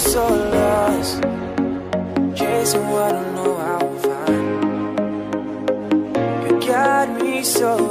so lost, chasing what I know I'll find. You got me so